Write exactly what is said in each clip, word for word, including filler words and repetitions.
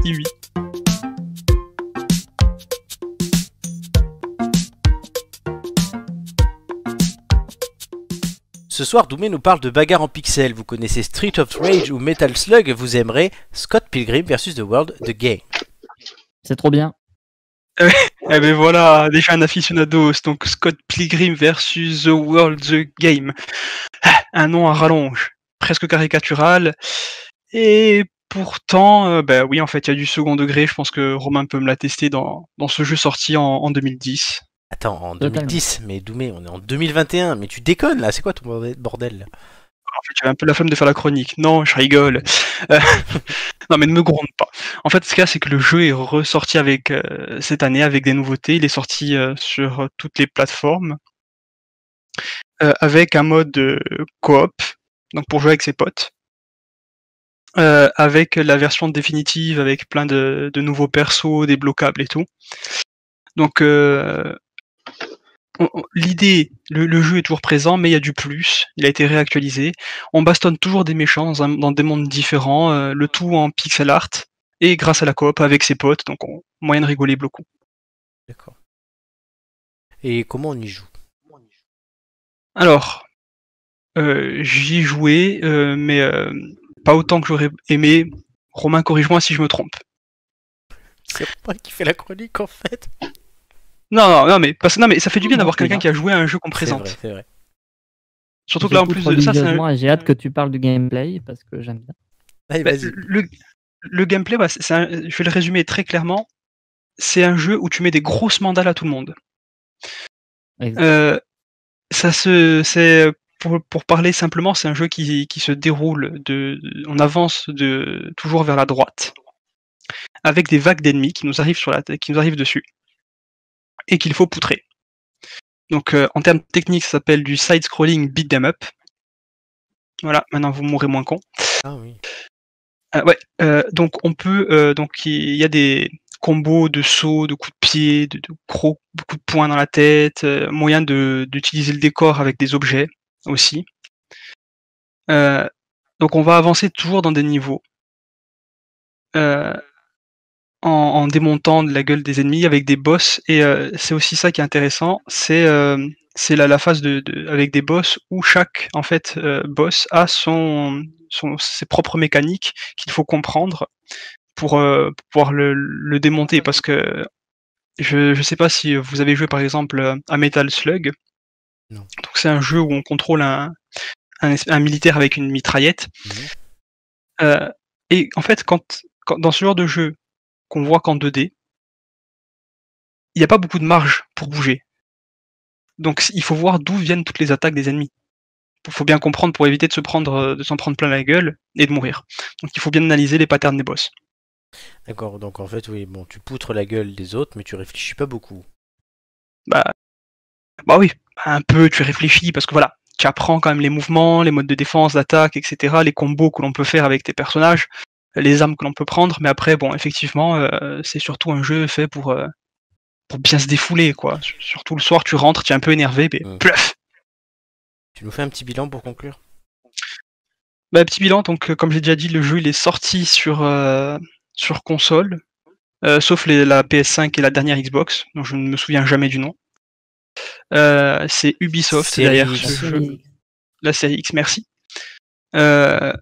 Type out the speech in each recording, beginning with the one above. partie huit. Ce soir, Dume nous parle de bagarre en pixels. Vous connaissez Street of Rage ou Metal Slug, vous aimerez Scott Pilgrim versus The World The Game. C'est trop bien. Eh ben voilà, déjà un aficionado, donc Scott Pilgrim versus The World The Game. Un nom à rallonge, presque caricatural. Et pourtant, euh, bah oui, en fait, il y a du second degré. Je pense que Romain peut me l'attester dans, dans ce jeu sorti en, en deux mille dix. Attends, en deux mille dix, mais Doumé, on est en deux mille vingt et un, mais tu déconnes là, c'est quoi ton bordel? En fait, j'avais un peu la flemme de faire la chronique, non, je rigole. Euh, non, mais ne me gronde pas. En fait, ce qu'il y a, c'est que le jeu est ressorti avec, euh, cette année avec des nouveautés, il est sorti euh, sur toutes les plateformes, euh, avec un mode euh, coop, donc pour jouer avec ses potes, euh, avec la version définitive, avec plein de, de nouveaux persos, débloquables et tout. Donc... Euh, l'idée, le, le jeu est toujours présent, mais il y a du plus, il a été réactualisé. On bastonne toujours des méchants dans, un, dans des mondes différents, euh, le tout en pixel art, et grâce à la coop avec ses potes, donc on, moyen de rigoler beaucoup. D'accord. Et comment on y joue? Alors, euh, j'y jouais, euh, mais euh, pas autant que j'aurais aimé. Romain, corrige-moi si je me trompe. C'est Romain qui fait la chronique en fait. Non, non, non, mais, parce, non, mais ça fait du bien d'avoir quelqu'un qui a joué à un jeu qu'on présente. C'est vrai, c'est vrai. Surtout que là, en plus de ça, c'est un... J'ai hâte que tu parles du gameplay, parce que j'aime bien. Allez, bah, le, le gameplay, bah, c'est un... je vais le résumer très clairement, c'est un jeu où tu mets des grosses mandales à tout le monde. Euh, ça se... pour, pour parler simplement, c'est un jeu qui, qui se déroule, de... on avance de... toujours vers la droite, avec des vagues d'ennemis qui nous arrivent sur la... qui nous arrivent dessus. Et qu'il faut poutrer. Donc euh, en termes techniques, ça s'appelle du side-scrolling beat them up. Voilà, maintenant vous mourrez moins con. Ah oui. Euh, ouais, euh, donc on peut, euh, donc il y a des combos de sauts, de coups de pied, de, de gros coups de poing dans la tête, euh, moyen de d'utiliser le décor avec des objets aussi. Euh, donc on va avancer toujours dans des niveaux. Euh, En, en démontant de la gueule des ennemis avec des boss, et euh, c'est aussi ça qui est intéressant, c'est euh, c'est la, la phase de, de avec des boss où chaque en fait euh, boss a son, son ses propres mécaniques qu'il faut comprendre pour, euh, pour pouvoir le, le démonter, parce que je je sais pas si vous avez joué par exemple à Metal Slug. Non. Donc c'est un jeu où on contrôle un un, un militaire avec une mitraillette. Mmh. Euh, et en fait quand, quand dans ce genre de jeu qu'on voit qu'en deux D, il n'y a pas beaucoup de marge pour bouger. Donc il faut voir d'où viennent toutes les attaques des ennemis. Il faut bien comprendre pour éviter de se prendre, de s'en prendre plein la gueule et de mourir. Donc il faut bien analyser les patterns des boss. D'accord, donc en fait, oui, bon, tu poutres la gueule des autres, mais tu réfléchis pas beaucoup. Bah, bah oui, un peu, tu réfléchis, parce que voilà, tu apprends quand même les mouvements, les modes de défense, d'attaque, et cetera, les combos que l'on peut faire avec tes personnages, les armes que l'on peut prendre, mais après, bon, effectivement, euh, c'est surtout un jeu fait pour, euh, pour bien se défouler, quoi. Surtout le soir, tu rentres, tu es un peu énervé, mais euh. plaf. Tu nous fais un petit bilan pour conclure? Bah, petit bilan, donc, euh, comme j'ai déjà dit, le jeu, il est sorti sur, euh, sur console, euh, sauf les, la P S cinq et la dernière Xbox, dont je ne me souviens jamais du nom. Euh, c'est Ubisoft, derrière ce jeu. La série X, merci. Euh,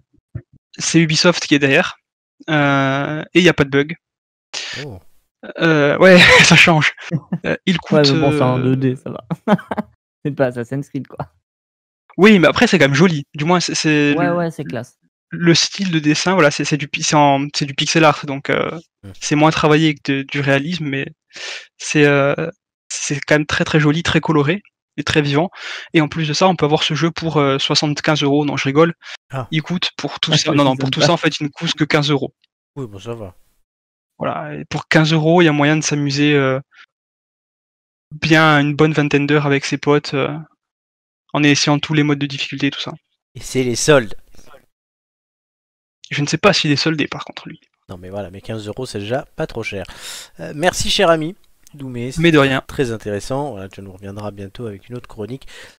c'est Ubisoft qui est derrière. Euh, et il n'y a pas de bug. Oh. Euh, ouais, ça change. Euh, il coûte... Ouais, mais bon, c'est en deux D, ça va. C'est pas Assassin's Creed, quoi. Oui, mais après, c'est quand même joli. Du moins, c'est... Ouais, le, ouais, c'est classe. Le style de dessin, voilà, c'est du, du pixel art, donc euh, ouais. C'est moins travaillé que de, du réalisme, mais c'est euh, quand même très, très joli, très coloré. Est très vivant, et en plus de ça on peut avoir ce jeu pour euh, soixante-quinze euros. Non, je rigole. Ah. Il coûte pour tout ah, ça non non pour tout ça en fait il ne coûte que quinze euros. Oui, bon, ça va, voilà. Et pour quinze euros il y a moyen de s'amuser euh, bien une bonne vingtaine d'heures avec ses potes, euh, en essayant tous les modes de difficulté et tout ça. Et c'est les soldes, je ne sais pas s'il est soldé par contre lui. Non, mais voilà, mais quinze euros c'est déjà pas trop cher. Euh, merci cher ami Doumé, mais de rien. Très intéressant. Voilà, tu nous reviendras bientôt avec une autre chronique